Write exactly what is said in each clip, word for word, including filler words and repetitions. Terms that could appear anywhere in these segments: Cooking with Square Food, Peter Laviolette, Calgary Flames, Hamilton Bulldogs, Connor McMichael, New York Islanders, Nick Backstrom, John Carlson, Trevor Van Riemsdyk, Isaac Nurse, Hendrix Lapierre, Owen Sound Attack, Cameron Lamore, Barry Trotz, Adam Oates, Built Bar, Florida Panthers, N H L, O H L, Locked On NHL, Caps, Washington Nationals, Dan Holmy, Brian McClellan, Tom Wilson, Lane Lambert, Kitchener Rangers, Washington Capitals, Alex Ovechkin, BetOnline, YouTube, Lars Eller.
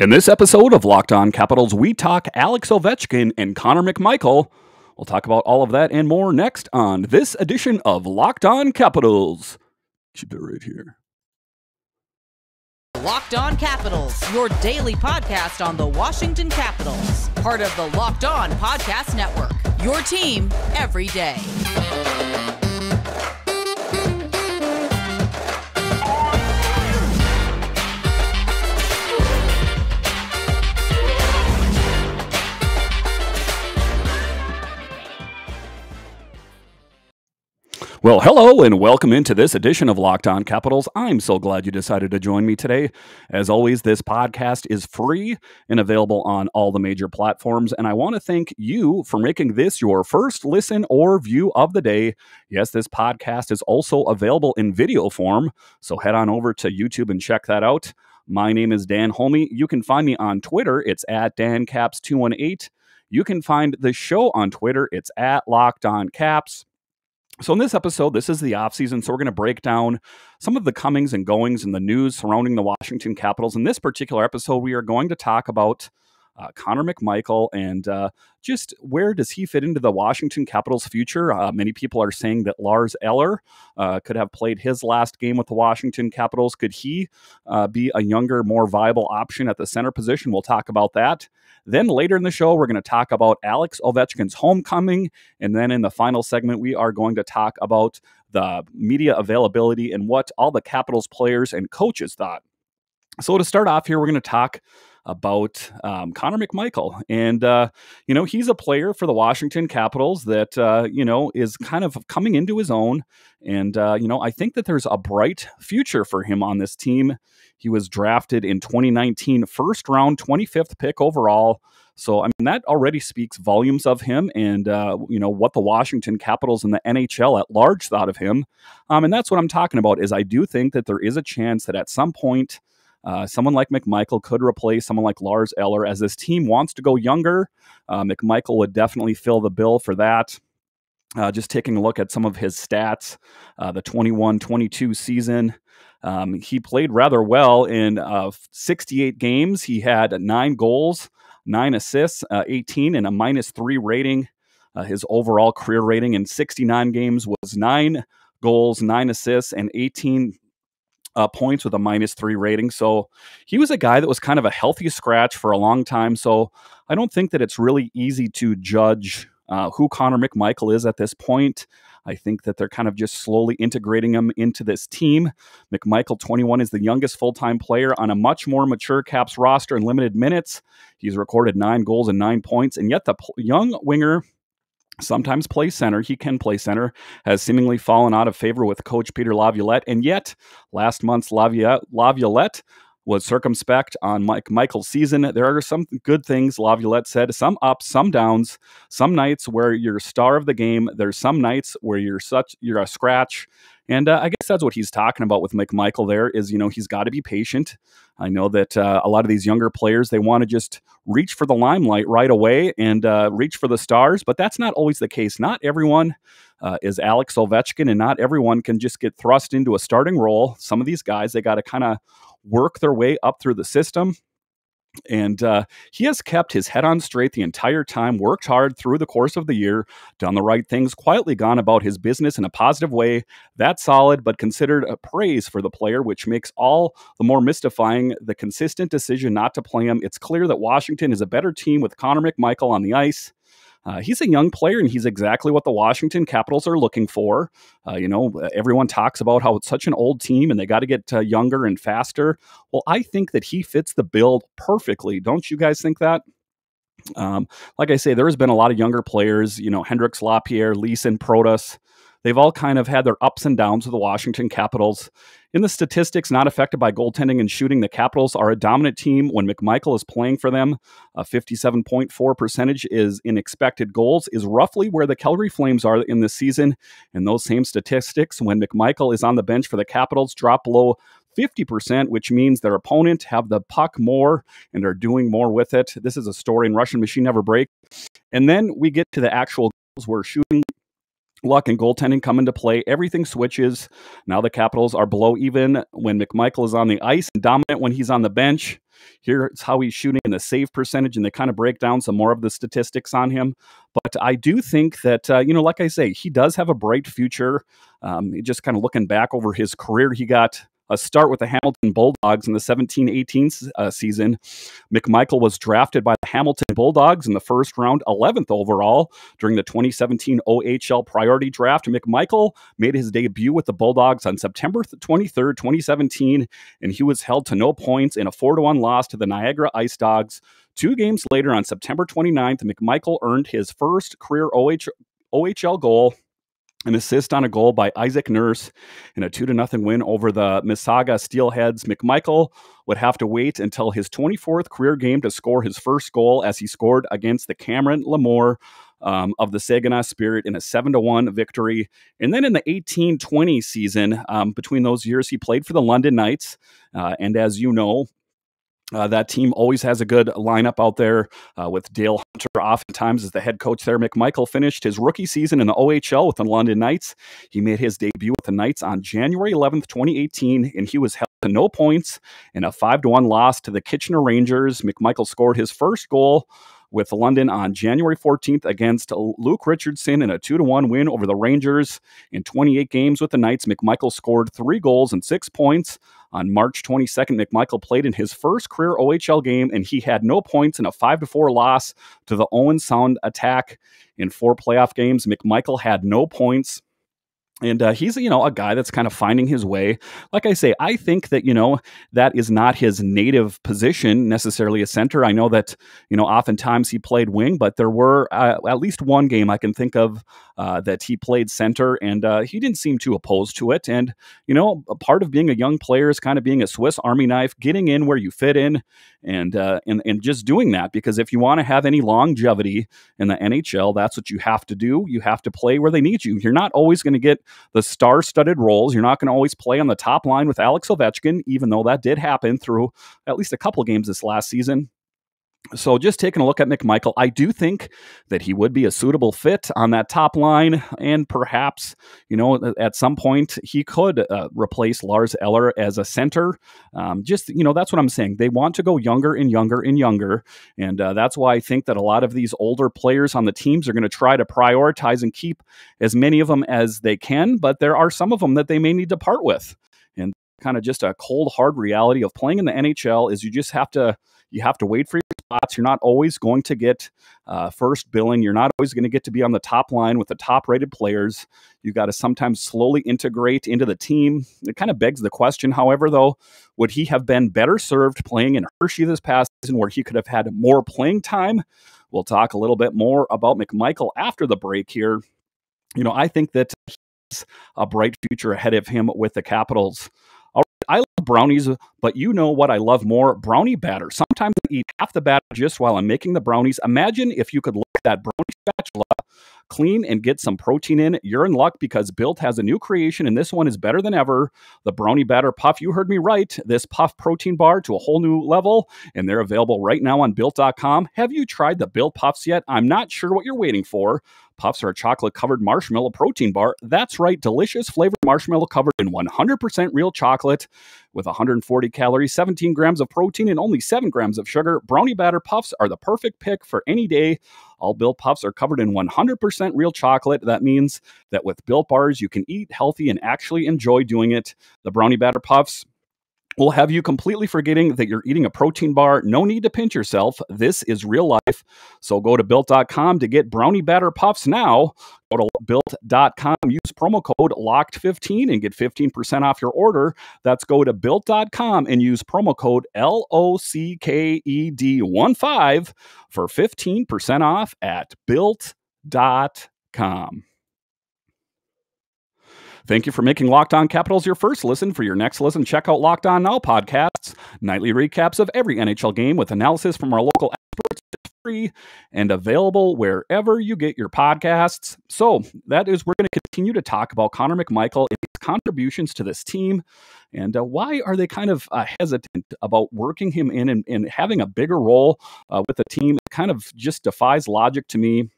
In this episode of Locked On Capitals, we talk Alex Ovechkin and Connor McMichael. We'll talk about all of that and more next on this edition of Locked On Capitals. Keep it right here. Locked On Capitals, your daily podcast on the Washington Capitals. Part of the Locked On Podcast Network, your team every day. Well, hello and welcome into this edition of Locked On Capitals. I'm so glad you decided to join me today. As always, this podcast is free and available on all the major platforms, and I want to thank you for making this your first listen or view of the day. Yes, this podcast is also available in video form, so head on over to YouTube and check that out. My name is Dan Holmy. You can find me on Twitter. It's at Dan Caps two eighteen. You can find the show on Twitter. It's at Locked On Caps. So in this episode, this is the offseason, so we're going to break down some of the comings and goings and the news surrounding the Washington Capitals. In this particular episode, we are going to talk about uh, Connor McMichael and uh, just where does he fit into the Washington Capitals' future. Uh, many people are saying that Lars Eller uh, could have played his last game with the Washington Capitals. Could he uh, be a younger, more viable option at the center position? We'll talk about that. Then later in the show, we're going to talk about Alex Ovechkin's homecoming. And then in the final segment, we are going to talk about the media availability and what all the Capitals players and coaches thought. So to start off here, we're going to talk about um, Connor McMichael. And, uh, you know, he's a player for the Washington Capitals that, uh, you know, is kind of coming into his own. And, uh, you know, I think that there's a bright future for him on this team. He was drafted in twenty nineteen, first round, twenty-fifth pick overall. So, I mean, that already speaks volumes of him and, uh, you know, what the Washington Capitals and the N H L at large thought of him. Um, and that's what I'm talking about, is I do think that there is a chance that at some point, Uh, someone like McMichael could replace someone like Lars Eller. As this team wants to go younger, uh, McMichael would definitely fill the bill for that. Uh, just taking a look at some of his stats, uh, the twenty-one twenty-two season, um, he played rather well in uh, sixty-eight games. He had nine goals, nine assists, uh, eighteen, and a minus three rating. Uh, his overall career rating in sixty-nine games was nine goals, nine assists, and eighteen Uh, points with a minus three rating. So he was a guy that was kind of a healthy scratch for a long time. So I don't think that it's really easy to judge uh, who Connor McMichael is at this point. I think that they're kind of just slowly integrating him into this team. McMichael, twenty-one, is the youngest full-time player on a much more mature Caps roster in limited minutes. He's recorded nine goals and nine points, and yet the young winger sometimes play center. He can play center, has seemingly fallen out of favor with coach Peter Laviolette. And yet last month's Laviolette was circumspect on McMichael's season. There are some good things Laviolette said, some ups, some downs, some nights where you're star of the game. There's some nights where you're such, you're a scratch. And uh, I guess that's what he's talking about with McMichael there is, you know, he's got to be patient. I know that uh, a lot of these younger players, they want to just reach for the limelight right away and uh, reach for the stars, but that's not always the case. Not everyone uh, is Alex Ovechkin, and not everyone can just get thrust into a starting role. Some of these guys, they got to kind of work their way up through the system. And uh, he has kept his head on straight the entire time, worked hard through the course of the year, done the right things, quietly gone about his business in a positive way. That's solid, but considered a praise for the player, which makes all the more mystifying the consistent decision not to play him. It's clear that Washington is a better team with Connor McMichael on the ice. Uh, he's a young player, and he's exactly what the Washington Capitals are looking for. Uh, you know, everyone talks about how it's such an old team, and they got to get uh, younger and faster. Well, I think that he fits the bill perfectly. Don't you guys think that? Um, like I say, there has been a lot of younger players. You know, Hendrix Lapierre, Leeson, Protas. They've all kind of had their ups and downs with the Washington Capitals. In the statistics not affected by goaltending and shooting, the Capitals are a dominant team when McMichael is playing for them. A fifty-seven point four percentage is in expected goals is roughly where the Calgary Flames are in this season. And those same statistics when McMichael is on the bench for the Capitals drop below fifty percent, which means their opponent have the puck more and are doing more with it. This is a story in Russian Machine Never Break. And then we get to the actual goals where shooting, luck, and goaltending come into play. Everything switches. Now the Capitals are below even when McMichael is on the ice and dominant when he's on the bench. Here's how he's shooting in the save percentage, and they kind of break down some more of the statistics on him. But I do think that, uh, you know, like I say, he does have a bright future. Um, just kind of looking back over his career, he got a start with the Hamilton Bulldogs in the seventeen eighteen uh, season. McMichael was drafted by the Hamilton Bulldogs in the first round, eleventh overall during the twenty seventeen O H L priority draft. McMichael made his debut with the Bulldogs on September twenty-third, twenty seventeen, and he was held to no points in a four to one loss to the Niagara Ice Dogs. Two games later, on September twenty-ninth, McMichael earned his first career O H L goal, an assist on a goal by Isaac Nurse in a two to nothing win over the Mississauga Steelheads. McMichael would have to wait until his twenty-fourth career game to score his first goal, as he scored against the Cameron Lamore um, of the Saginaw Spirit in a seven to one victory. And then in the eighteen twenty season, um, between those years, he played for the London Knights. Uh, and as you know, Uh, that team always has a good lineup out there uh, with Dale Hunter oftentimes as the head coach there. McMichael finished his rookie season in the O H L with the London Knights. He made his debut with the Knights on January eleventh, twenty eighteen, and he was held to no points in a five to one loss to the Kitchener Rangers. McMichael scored his first goal with London on January fourteenth against Luke Richardson in a two to one win over the Rangers. In twenty-eight games with the Knights, McMichael scored three goals and six points. On March twenty-second, McMichael played in his first career O H L game, and he had no points in a five to four loss to the Owen Sound Attack. In four playoff games, McMichael had no points. And uh, he's, you know, a guy that's kind of finding his way. Like I say, I think that, you know, that is not his native position necessarily, a center. I know that, you know, oftentimes he played wing, but there were uh, at least one game I can think of uh, that he played center, and uh, he didn't seem too opposed to it. And, you know, a part of being a young player is kind of being a Swiss Army knife, getting in where you fit in and, uh, and, and just doing that. Because if you want to have any longevity in the N H L, that's what you have to do. You have to play where they need you. You're not always going to get the star-studded roles. You're not going to always play on the top line with Alex Ovechkin, even though that did happen through at least a couple games this last season. So just taking a look at McMichael, I do think that he would be a suitable fit on that top line, and perhaps, you know, at some point he could uh, replace Lars Eller as a center. Um, just, you know, that's what I'm saying. They want to go younger and younger and younger, and uh, that's why I think that a lot of these older players on the teams are going to try to prioritize and keep as many of them as they can, but there are some of them that they may need to part with. And kind of just a cold, hard reality of playing in the N H L is you just have to, you have to wait for your spots. You're not always going to get uh, first billing. You're not always going to get to be on the top line with the top-rated players. You got to sometimes slowly integrate into the team. It kind of begs the question, however, though, would he have been better served playing in Hershey this past season, where he could have had more playing time? We'll talk a little bit more about McMichael after the break here. You know, I think that he has a bright future ahead of him with the Capitals. I love brownies, but you know what I love more? Brownie batter. Sometimes I eat half the batter just while I'm making the brownies. Imagine if you could lick that brownie spatula clean and get some protein in. You're in luck, because Built has a new creation, and this one is better than ever. The brownie batter puff, you heard me right. This puff protein bar to a whole new level, and they're available right now on Built dot com. Have you tried the Built Puffs yet? I'm not sure what you're waiting for. Puffs are a chocolate-covered marshmallow protein bar. That's right, delicious flavored marshmallow covered in one hundred percent real chocolate with one hundred forty calories, seventeen grams of protein, and only seven grams of sugar. Brownie batter puffs are the perfect pick for any day. All Built Puffs are covered in one hundred percent real chocolate. That means that with Built Bars, you can eat healthy and actually enjoy doing it. The brownie batter puffs will have you completely forgetting that you're eating a protein bar. No need to pinch yourself. This is real life. So go to Built dot com to get brownie batter puffs now. Go to Built dot com. Use promo code locked fifteen and get fifteen percent off your order. That's go to Built dot com and use promo code L O C K E D one five for fifteen percent off at Built dot com. Thank you for making Locked On Capitals your first listen. For your next listen, check out Locked On Now podcasts, nightly recaps of every N H L game with analysis from our local experts, free and available wherever you get your podcasts. So that is, we're going to continue to talk about Connor McMichael and his contributions to this team, and uh, why are they kind of uh, hesitant about working him in and, and having a bigger role uh, with the team. It kind of just defies logic to me.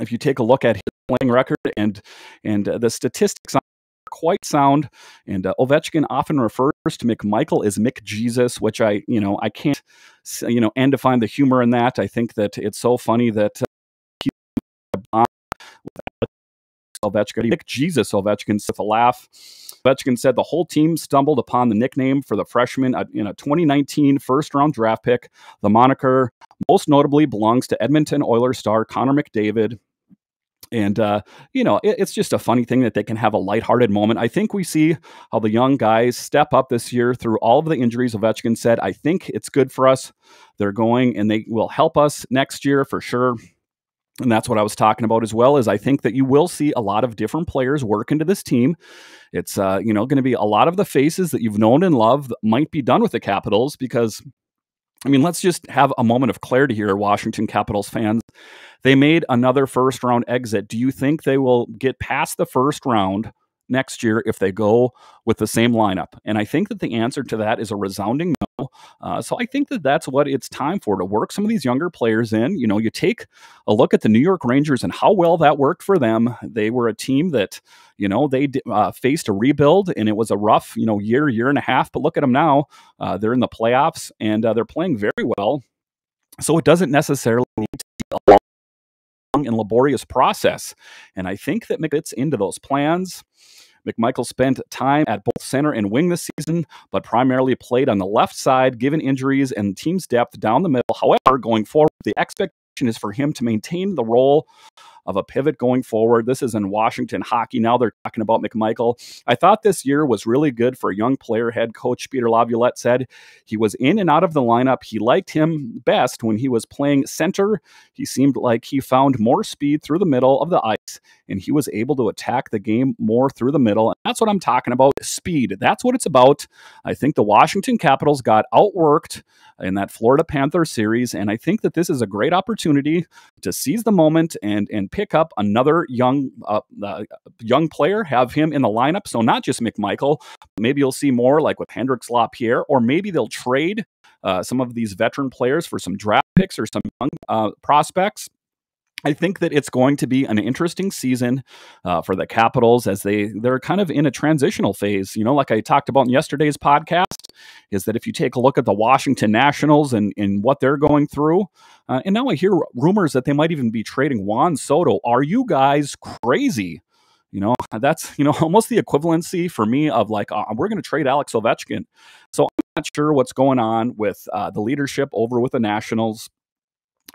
If you take a look at his playing record and and uh, the statistics on quite sound. And uh, Ovechkin often refers to McMichael as Mick Jesus, which I, you know, I can't, you know, and to find the humor in that. I think that it's so funny that uh, Ovechkin, Mick Jesus Ovechkin, with a laugh. Ovechkin said the whole team stumbled upon the nickname for the freshman in a twenty nineteen first-round draft pick. The moniker most notably belongs to Edmonton Oilers star Connor McDavid. And, uh, you know, it, it's just a funny thing that they can have a lighthearted moment. I think we see how the young guys step up this year through all of the injuries. Ovechkin said, I think it's good for us. They're going and they will help us next year for sure. And that's what I was talking about as well, is I think that you will see a lot of different players work into this team. It's, uh, you know, going to be a lot of the faces that you've known and loved that might be done with the Capitals, because, I mean, let's just have a moment of clarity here, Washington Capitals fans. They made another first-round exit. Do you think they will get past the first round next year if they go with the same lineup? And I think that the answer to that is a resounding no. Uh, so I think that that's what it's time for, to work some of these younger players in. You know, you take a look at the New York Rangers and how well that worked for them. They were a team that, you know, they uh, faced a rebuild, and it was a rough, you know, year, year and a half. But look at them now. Uh, they're in the playoffs, and uh, they're playing very well. So it doesn't necessarily need to be a long and laborious process. And I think that McFits into those plans. McMichael spent time at both center and wing this season, but primarily played on the left side, given injuries and team's depth down the middle. However, going forward, the expectation is for him to maintain the role of a pivot going forward. This is in Washington hockey. Now they're talking about McMichael. I thought this year was really good for a young player, head coach Peter Laviolette said. He was in and out of the lineup. He liked him best when he was playing center. He seemed like he found more speed through the middle of the ice, and he was able to attack the game more through the middle. And that's what I'm talking about, speed. That's what it's about. I think the Washington Capitals got outworked in that Florida Panthers series, and I think that this is a great opportunity to seize the moment and and pick up another young uh, uh, young player, have him in the lineup. So not just McMichael. Maybe you'll see more like with Hendrix Lapierre, or maybe they'll trade uh, some of these veteran players for some draft picks or some young uh, prospects. I think that it's going to be an interesting season uh, for the Capitals, as they, they're kind of in a transitional phase. You know, like I talked about in yesterday's podcast, is that if you take a look at the Washington Nationals and, and what they're going through, uh, and now I hear rumors that they might even be trading Juan Soto. Are you guys crazy? You know, that's, you know, almost the equivalency for me of like, uh, we're going to trade Alex Ovechkin. So I'm not sure what's going on with uh, the leadership over with the Nationals.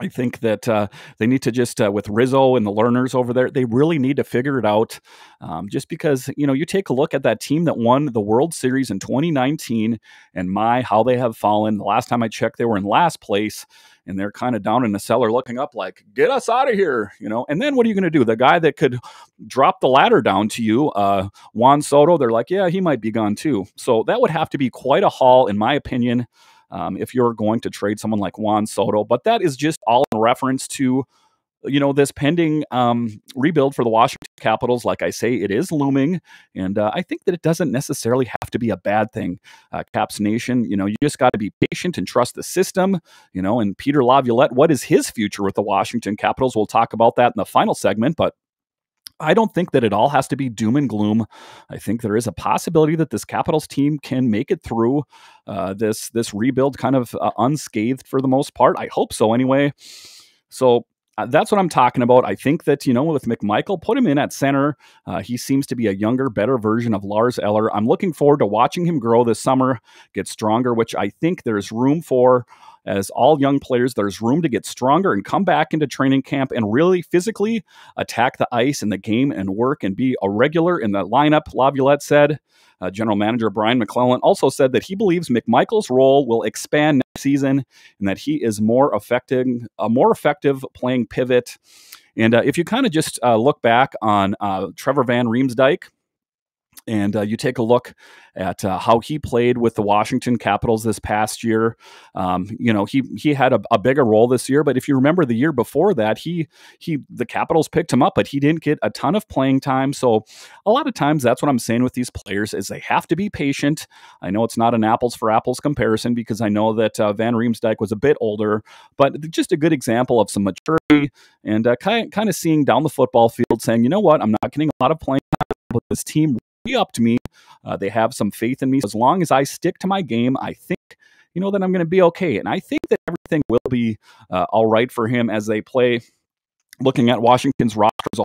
I think that uh, they need to just, uh, with Rizzo and the learners over there, they really need to figure it out. Um, just because, you know, you take a look at that team that won the World Series in twenty nineteen, and my, how they have fallen. The last time I checked, they were in last place, and they're kind of down in the cellar looking up like, get us out of here, you know. And then what are you going to do? The guy that could drop the ladder down to you, uh, Juan Soto, they're like, yeah, he might be gone too. So that would have to be quite a haul, in my opinion, Um, if you're going to trade someone like Juan Soto. But that is just all in reference to, you know, this pending um, rebuild for the Washington Capitals. Like I say, it is looming, and uh, I think that it doesn't necessarily have to be a bad thing. Uh, Caps Nation, you know, you just got to be patient and trust the system, you know. And Peter Laviolette, what is his future with the Washington Capitals? We'll talk about that in the final segment, but I don't think that it all has to be doom and gloom. I think there is a possibility that this Capitals team can make it through uh, this this rebuild kind of uh, unscathed for the most part. I hope so anyway. So uh, that's what I'm talking about. I think that, you know, with McMichael, put him in at center. Uh, he seems to be a younger, better version of Lars Eller. I'm looking forward to watching him grow this summer, get stronger, which I think there's room for. As all young players, there's room to get stronger and come back into training camp and really physically attack the ice and the game and work and be a regular in the lineup, Laviolette said. Uh, General Manager Brian McClellan also said that he believes McMichael's role will expand next season and that he is more effective, a more effective playing pivot. And uh, if you kind of just uh, look back on uh, Trevor Van Riemsdyk, and uh, you take a look at uh, how he played with the Washington Capitals this past year. Um, you know, he he had a, a bigger role this year, but if you remember the year before that, he he the Capitals picked him up, but he didn't get a ton of playing time. So a lot of times that's what I'm saying with these players, is they have to be patient. I know it's not an apples for apples comparison, because I know that uh, Van Riemsdyk was a bit older, but just a good example of some maturity and uh, kind kind of seeing down the football field, saying, you know what, I'm not getting a lot of playing time, but this team They upped me. Uh, they have some faith in me. So as long as I stick to my game, I think, you know, that I'm going to be okay. And I think that everything will be uh, all right for him as they play. Looking at Washington's rosters,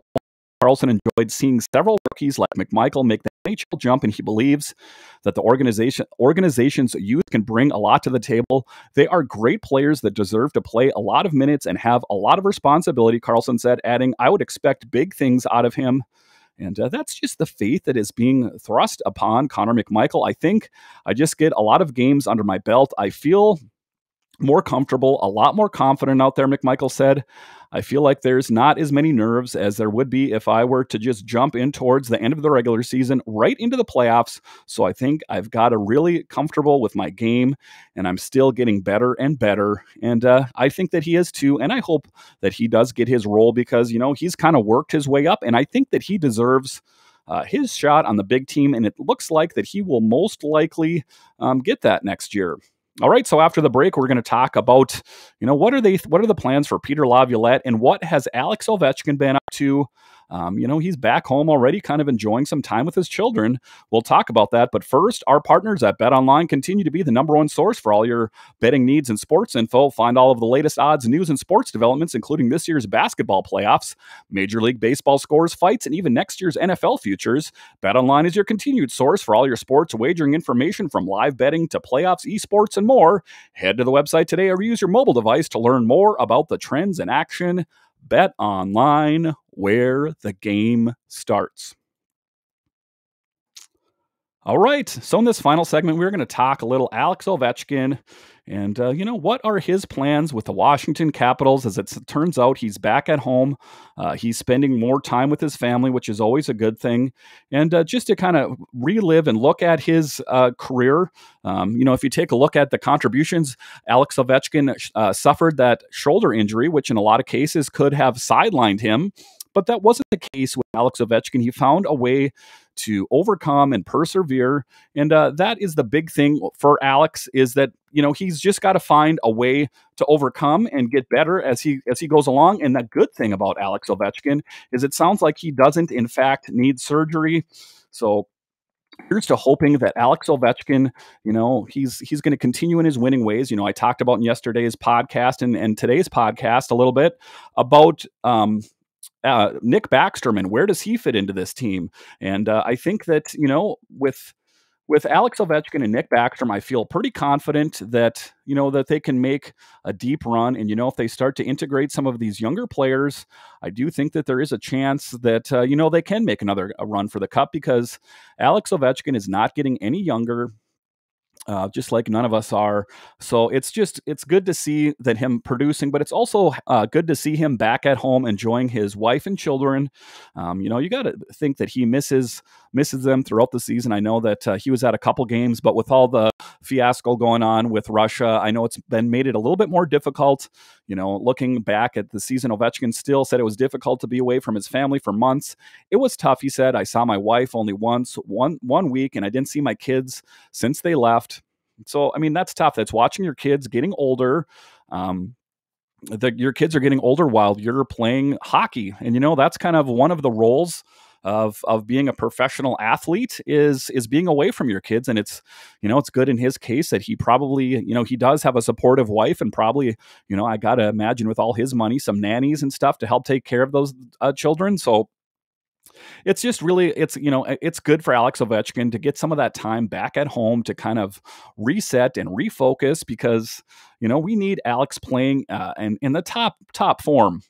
Carlson enjoyed seeing several rookies like McMichael make the N H L jump, and he believes that the organization organization's youth can bring a lot to the table. They are great players that deserve to play a lot of minutes and have a lot of responsibility, Carlson said, adding, I would expect big things out of him. And uh, that's just the faith that is being thrust upon Connor McMichael. I think I just get a lot of games under my belt. I feel more comfortable, a lot more confident out there, McMichael said. I feel like there's not as many nerves as there would be if I were to just jump in towards the end of the regular season, right into the playoffs. So I think I've got a really comfortable with my game, and I'm still getting better and better. And uh, I think that he is too, and I hope that he does get his role because, you know, he's kind of worked his way up, and I think that he deserves Uh, his shot on the big team, and it looks like that he will most likely um, get that next year. All right, so after the break, we're going to talk about, you know, what are they, what are the plans for Peter Laviolette, and what has Alex Ovechkin been up to? Um, you know, he's back home already, kind of enjoying some time with his children. We'll talk about that, but first, our partners at BetOnline continue to be the number one source for all your betting needs and sports info. Find all of the latest odds, news, and sports developments, including this year's basketball playoffs, Major League Baseball scores, fights, and even next year's N F L futures. BetOnline is your continued source for all your sports wagering information, from live betting to playoffs, esports, and more. Head to the website today or use your mobile device to learn more about the trends in action. Bet Online, where the game starts. All right, so in this final segment, we're going to talk a little Alex Ovechkin. And, uh, you know, what are his plans with the Washington Capitals? As it turns out, he's back at home. Uh, he's spending more time with his family, which is always a good thing. And uh, just to kind of relive and look at his uh, career, um, you know, if you take a look at the contributions, Alex Ovechkin uh, suffered that shoulder injury, which in a lot of cases could have sidelined him. But that wasn't the case with Alex Ovechkin. He found a way to overcome and persevere. And uh, that is the big thing for Alex, is that, you know, he's just got to find a way to overcome and get better as he as he goes along. And the good thing about Alex Ovechkin is it sounds like he doesn't, in fact, need surgery. So here's to hoping that Alex Ovechkin, you know, he's he's going to continue in his winning ways. You know, I talked about in yesterday's podcast and, and today's podcast a little bit about um, – Uh, Nick Backstrom, and where does he fit into this team? And uh, I think that, you know, with with Alex Ovechkin and Nick Backstrom, I feel pretty confident that, you know, that they can make a deep run. And, you know, if they start to integrate some of these younger players, I do think that there is a chance that, uh, you know, they can make another a run for the cup, because Alex Ovechkin is not getting any younger. Uh, just like none of us are. So it's just, it's good to see that him producing, but it's also uh, good to see him back at home enjoying his wife and children. Um, you know, you got to think that he misses, misses them throughout the season. I know that uh, he was at a couple games, but with all the fiasco going on with Russia, I know it's been made it a little bit more difficult. You know, looking back at the season, Ovechkin still said it was difficult to be away from his family for months. It was tough. He said, I saw my wife only once, one, one week, and I didn't see my kids since they left. So, I mean, that's tough. That's watching your kids getting older. Um, the, your kids are getting older while you're playing hockey. And, you know, that's kind of one of the roles of, of being a professional athlete is, is being away from your kids. And it's, you know, it's good in his case that he probably, you know, he does have a supportive wife, and probably, you know, I got to imagine with all his money, some nannies and stuff to help take care of those uh, children. So it's just really, it's, you know, it's good for Alex Ovechkin to get some of that time back at home to kind of reset and refocus, because, you know, we need Alex playing uh, and in the top, top form.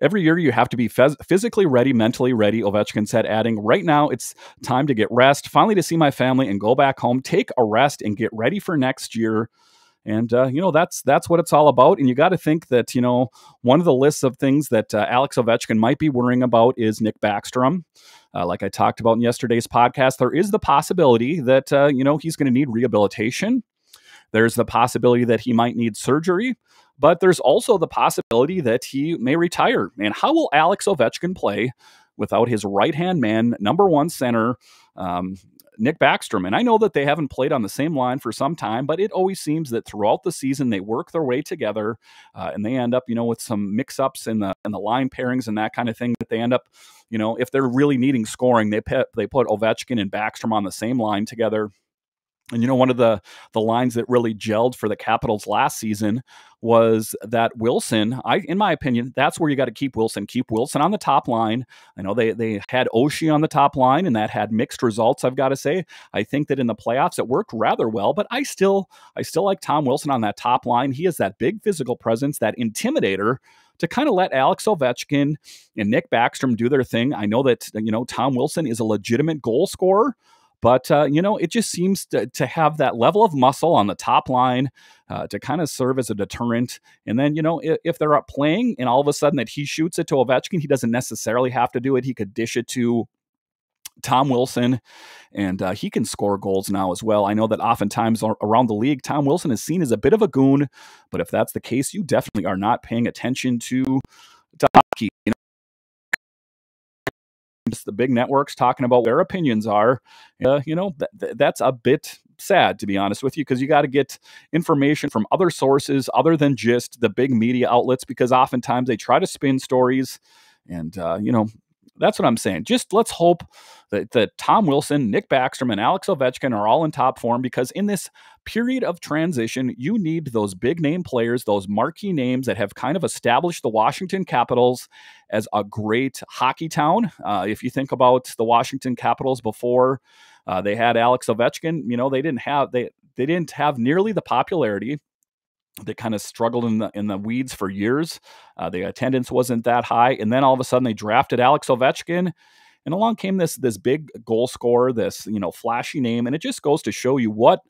Every year you have to be phys physically ready, mentally ready, Ovechkin said, adding, right now it's time to get rest, finally to see my family and go back home, take a rest and get ready for next year. And, uh, you know, that's that's what it's all about. And you got to think that, you know, one of the lists of things that uh, Alex Ovechkin might be worrying about is Nick Backstrom. Uh, like I talked about in yesterday's podcast, there is the possibility that, uh, you know, he's going to need rehabilitation. There's the possibility that he might need surgery. But there's also the possibility that he may retire. And how will Alex Ovechkin play without his right-hand man, number one center, um, Nick Backstrom. And I know that they haven't played on the same line for some time, but it always seems that throughout the season, they work their way together uh, and they end up, you know, with some mix ups in the, in the line pairings and that kind of thing, that they end up, you know, if they're really needing scoring, they put, they put Ovechkin and Backstrom on the same line together. And, you know, one of the, the lines that really gelled for the Capitals last season was that Wilson, I, in my opinion, that's where you got to keep Wilson, keep Wilson on the top line. I know they, they had Oshie on the top line and that had mixed results. I've got to say, I think that in the playoffs it worked rather well, but I still, I still like Tom Wilson on that top line. He has that big physical presence, that intimidator, to kind of let Alex Ovechkin and Nick Backstrom do their thing. I know that, you know, Tom Wilson is a legitimate goal scorer, but, uh, you know, it just seems to, to have that level of muscle on the top line uh, to kind of serve as a deterrent. And then, you know, if, if they're up playing and all of a sudden that he shoots it to Ovechkin, he doesn't necessarily have to do it. He could dish it to Tom Wilson, and uh, he can score goals now as well. I know that oftentimes around the league, Tom Wilson is seen as a bit of a goon, but if that's the case, you definitely are not paying attention to, to hockey. You know, the big networks talking about their opinions are, uh, you know, th th that's a bit sad, to be honest with you, because you got to get information from other sources other than just the big media outlets, because oftentimes they try to spin stories. And, uh, you know, that's what I'm saying. Just let's hope that, that Tom Wilson, Nick Backstrom, and Alex Ovechkin are all in top form, because in this period of transition, you need those big name players, those marquee names that have kind of established the Washington Capitals as a great hockey town. Uh, if you think about the Washington Capitals before uh, they had Alex Ovechkin, you know, they didn't have they they didn't have nearly the popularity. They kind of struggled in the in the weeds for years. Uh, the attendance wasn't that high, and then all of a sudden they drafted Alex Ovechkin, and along came this this big goal scorer, this you know flashy name, and it just goes to show you what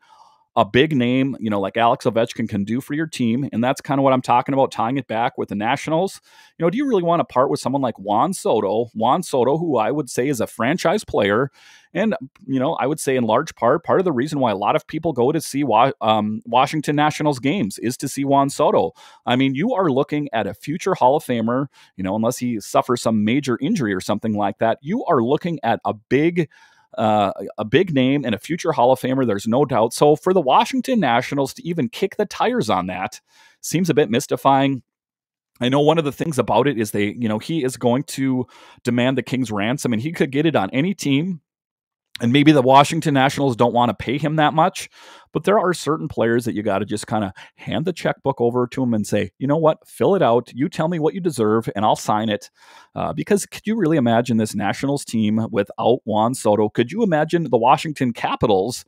a big name you know like Alex Ovechkin can do for your team. And that's kind of what I'm talking about, tying it back with the Nationals. You know, do you really want to part with someone like Juan Soto? Juan Soto, who I would say is a franchise player. And, you know, I would say in large part, part of the reason why a lot of people go to see wa um, Washington Nationals games is to see Juan Soto. I mean, you are looking at a future Hall of Famer, you know, unless he suffers some major injury or something like that. You are looking at a big Uh, a big name and a future Hall of Famer, there's no doubt. So for the Washington Nationals to even kick the tires on that seems a bit mystifying. I know one of the things about it is they, you know, he is going to demand the king's ransom, and he could get it on any team. And maybe the Washington Nationals don't want to pay him that much, but there are certain players that you got to just kind of hand the checkbook over to him and say, you know what, fill it out. You tell me what you deserve and I'll sign it. Uh, because could you really imagine this Nationals team without Juan Soto? Could you imagine the Washington Capitals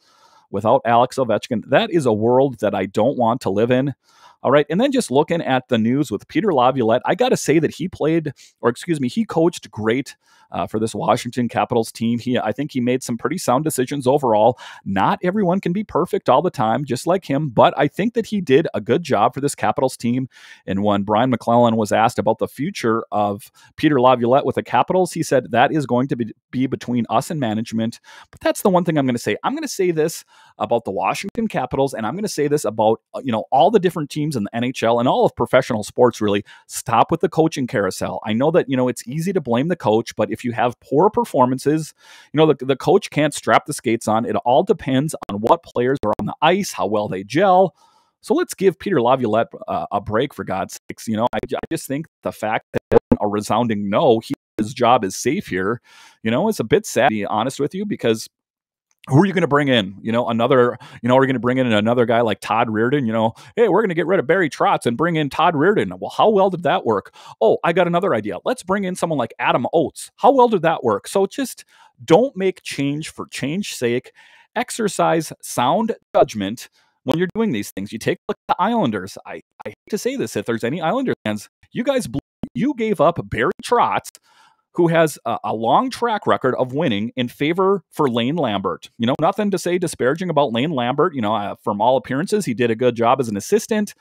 without Alex Ovechkin? That is a world that I don't want to live in. All right. And then just looking at the news with Peter Laviolette, I got to say that he played, or excuse me, he coached great uh, for this Washington Capitals team. He, I think he made some pretty sound decisions overall. Not everyone can be perfect all the time, just like him, but I think that he did a good job for this Capitals team. And when Brian McClellan was asked about the future of Peter Laviolette with the Capitals, he said, that is going to be, be between us and management. But that's the one thing I'm going to say. I'm going to say this about the Washington Capitals, and I'm going to say this about, you know, all the different teams in the N H L and all of professional sports, really. Stop with the coaching carousel. I know that, you know, it's easy to blame the coach, but if you have poor performances, you know, the, the coach can't strap the skates on. It all depends on what players are on the ice, how well they gel. So let's give Peter Laviolette uh, a break, for God's sakes. You know, I, I just think the fact that a resounding no, he, his job is safe here, you know, it's a bit sad, to be honest with you, because who are you going to bring in? You know, another, you know, are you going to bring in another guy like Todd Reardon? You know, hey, we're going to get rid of Barry Trotz and bring in Todd Reardon. Well, how well did that work? Oh, I got another idea. Let's bring in someone like Adam Oates. How well did that work? So just don't make change for change's sake. Exercise sound judgment when you're doing these things. You take a look at the Islanders. I, I hate to say this, if there's any Islanders fans, you guys, blew, you gave up Barry Trotz, who has a, a long track record of winning, in favor for Lane Lambert. You know, nothing to say disparaging about Lane Lambert. You know, uh, from all appearances, he did a good job as an assistant.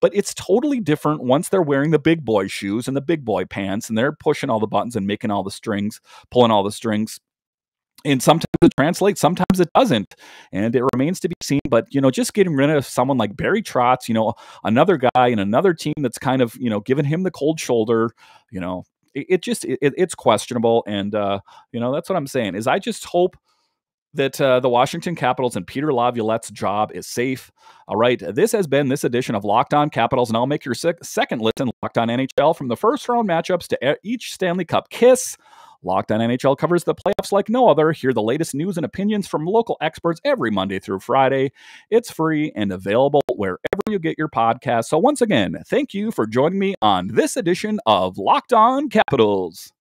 But it's totally different once they're wearing the big boy shoes and the big boy pants, and they're pushing all the buttons and making all the strings, pulling all the strings. And sometimes it translates, sometimes it doesn't, and it remains to be seen. But, you know, just getting rid of someone like Barry Trotz, you know, another guy in another team that's kind of, you know, giving him the cold shoulder, you know, It just, it, it's questionable. And, uh, you know, that's what I'm saying, is I just hope that uh, the Washington Capitals and Peter Laviolette's job is safe. All right, this has been this edition of Locked On Capitals, and I'll make your sec- second listen, Locked On N H L, from the first round matchups to each Stanley Cup kiss. Locked On N H L covers the playoffs like no other. Hear the latest news and opinions from local experts every Monday through Friday. It's free and available wherever you get your podcasts. So once again, thank you for joining me on this edition of Locked On Capitals.